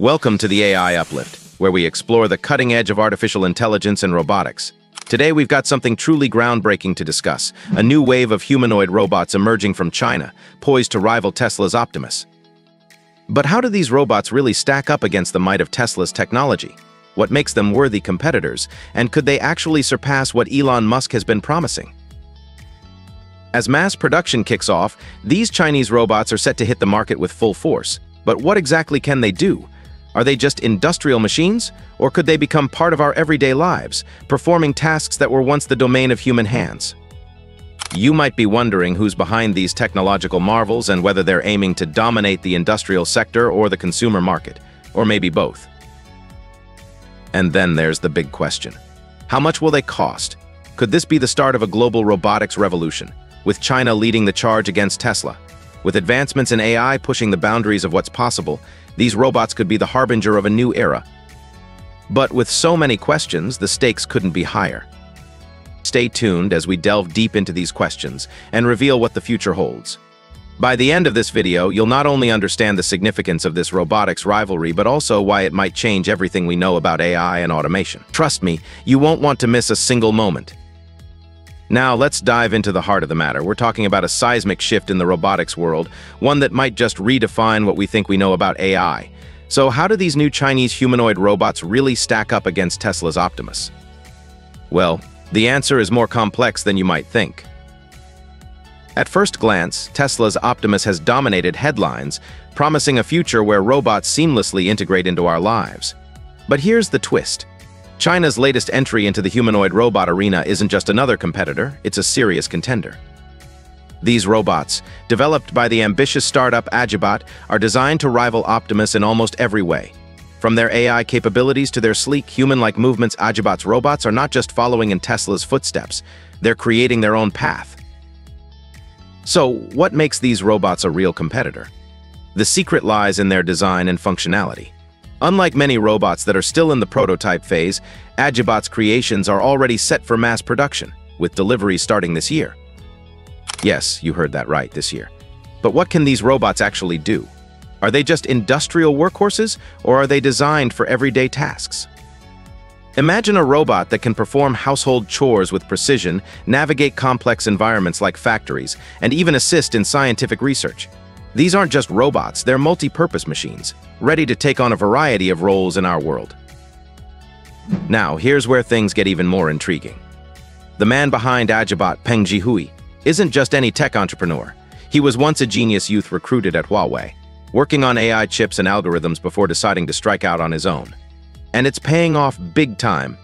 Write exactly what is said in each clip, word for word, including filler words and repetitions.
Welcome to the A I Uplift, where we explore the cutting edge of artificial intelligence and robotics. Today we've got something truly groundbreaking to discuss, a new wave of humanoid robots emerging from China, poised to rival Tesla's Optimus. But how do these robots really stack up against the might of Tesla's technology? What makes them worthy competitors, and could they actually surpass what Elon Musk has been promising? As mass production kicks off, these Chinese robots are set to hit the market with full force. But what exactly can they do? Are they just industrial machines, or could they become part of our everyday lives, performing tasks that were once the domain of human hands? You might be wondering who's behind these technological marvels and whether they're aiming to dominate the industrial sector or the consumer market, or maybe both. And then there's the big question. How much will they cost? Could this be the start of a global robotics revolution, with China leading the charge against Tesla? With advancements in A I pushing the boundaries of what's possible, these robots could be the harbinger of a new era. But with so many questions, the stakes couldn't be higher. Stay tuned as we delve deep into these questions and reveal what the future holds. By the end of this video, you'll not only understand the significance of this robotics rivalry, but also why it might change everything we know about A I and automation. Trust me, you won't want to miss a single moment. Now let's dive into the heart of the matter. We're talking about a seismic shift in the robotics world, one that might just redefine what we think we know about A I. So how do these new Chinese humanoid robots really stack up against Tesla's Optimus? Well, the answer is more complex than you might think. At first glance, Tesla's Optimus has dominated headlines, promising a future where robots seamlessly integrate into our lives. But here's the twist. China's latest entry into the humanoid robot arena isn't just another competitor, it's a serious contender. These robots, developed by the ambitious startup Agibot, are designed to rival Optimus in almost every way. From their A I capabilities to their sleek, human-like movements, Agibot's robots are not just following in Tesla's footsteps, they're creating their own path. So, what makes these robots a real competitor? The secret lies in their design and functionality. Unlike many robots that are still in the prototype phase, Agibot's creations are already set for mass production, with deliveries starting this year. Yes, you heard that right, this year. But what can these robots actually do? Are they just industrial workhorses, or are they designed for everyday tasks? Imagine a robot that can perform household chores with precision, navigate complex environments like factories, and even assist in scientific research. These aren't just robots, they're multi-purpose machines, ready to take on a variety of roles in our world. Now, here's where things get even more intriguing. The man behind Agibot, Peng Jihui, isn't just any tech entrepreneur. He was once a genius youth recruited at Huawei, working on A I chips and algorithms before deciding to strike out on his own. And it's paying off big time.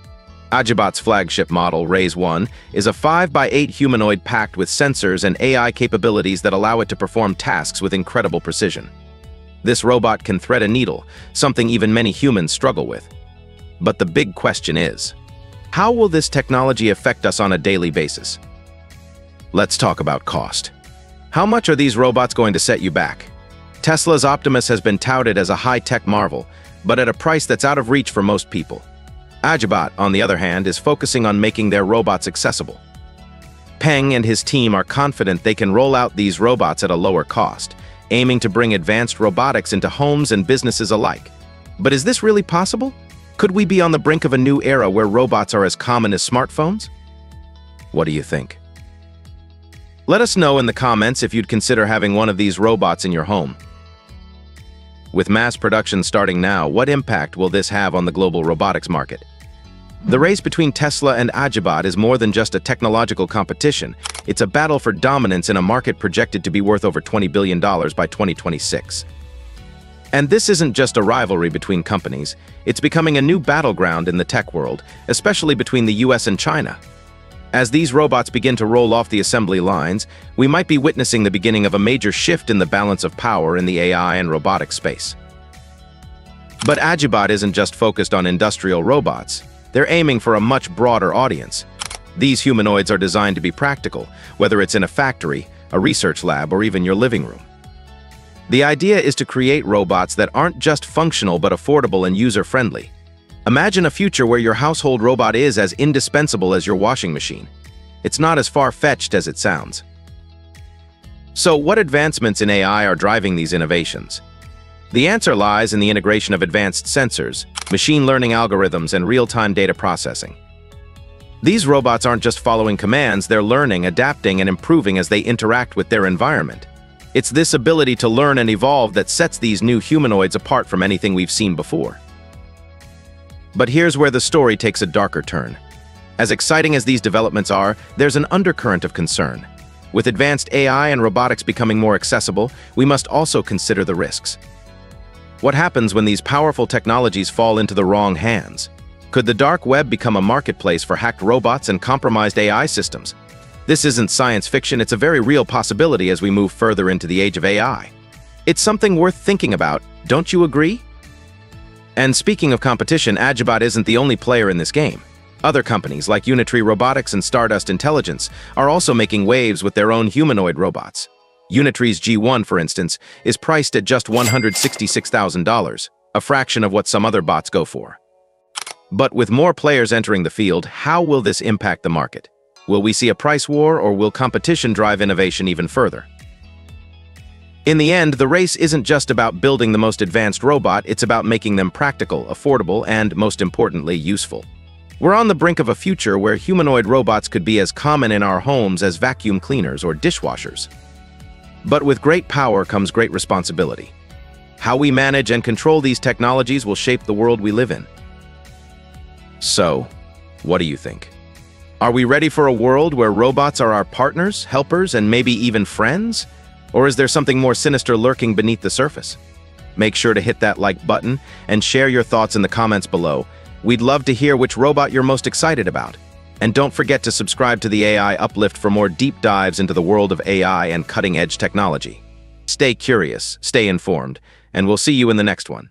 Agibot's flagship model, RAISE one, is a five by eight humanoid packed with sensors and A I capabilities that allow it to perform tasks with incredible precision. This robot can thread a needle, something even many humans struggle with. But the big question is, how will this technology affect us on a daily basis? Let's talk about cost. How much are these robots going to set you back? Tesla's Optimus has been touted as a high-tech marvel, but at a price that's out of reach for most people. Agibot, on the other hand, is focusing on making their robots accessible. Peng and his team are confident they can roll out these robots at a lower cost, aiming to bring advanced robotics into homes and businesses alike. But is this really possible? Could we be on the brink of a new era where robots are as common as smartphones? What do you think? Let us know in the comments if you'd consider having one of these robots in your home. With mass production starting now, what impact will this have on the global robotics market? The race between Tesla and Agibot is more than just a technological competition. It's a battle for dominance in a market projected to be worth over twenty billion dollars by twenty twenty-six. And this isn't just a rivalry between companies. It's becoming a new battleground in the tech world, especially between the U S and China. As these robots begin to roll off the assembly lines, we might be witnessing the beginning of a major shift in the balance of power in the A I and robotics space. But Agibot isn't just focused on industrial robots. They're aiming for a much broader audience. These humanoids are designed to be practical, whether it's in a factory, a research lab, or even your living room. The idea is to create robots that aren't just functional but affordable and user-friendly. Imagine a future where your household robot is as indispensable as your washing machine. It's not as far-fetched as it sounds. So what advancements in A I are driving these innovations? The answer lies in the integration of advanced sensors, machine learning algorithms, and real-time data processing. These robots aren't just following commands, they're learning, adapting, and improving as they interact with their environment. It's this ability to learn and evolve that sets these new humanoids apart from anything we've seen before. But here's where the story takes a darker turn. As exciting as these developments are, there's an undercurrent of concern. With advanced A I and robotics becoming more accessible, we must also consider the risks. What happens when these powerful technologies fall into the wrong hands? Could the dark web become a marketplace for hacked robots and compromised A I systems? This isn't science fiction, it's a very real possibility as we move further into the age of A I. It's something worth thinking about, don't you agree? And speaking of competition, Agibot isn't the only player in this game. Other companies like Unitree Robotics and Stardust Intelligence are also making waves with their own humanoid robots. Unitree's G one, for instance, is priced at just one hundred sixty-six thousand dollars, a fraction of what some other bots go for. But with more players entering the field, how will this impact the market? Will we see a price war, or will competition drive innovation even further? In the end, the race isn't just about building the most advanced robot, it's about making them practical, affordable, and, most importantly, useful. We're on the brink of a future where humanoid robots could be as common in our homes as vacuum cleaners or dishwashers. But with great power comes great responsibility. How we manage and control these technologies will shape the world we live in. So, what do you think? Are we ready for a world where robots are our partners, helpers, and maybe even friends? Or is there something more sinister lurking beneath the surface? Make sure to hit that like button and share your thoughts in the comments below. We'd love to hear which robot you're most excited about. And don't forget to subscribe to the A I Uplift for more deep dives into the world of A I and cutting-edge technology. Stay curious, stay informed, and we'll see you in the next one.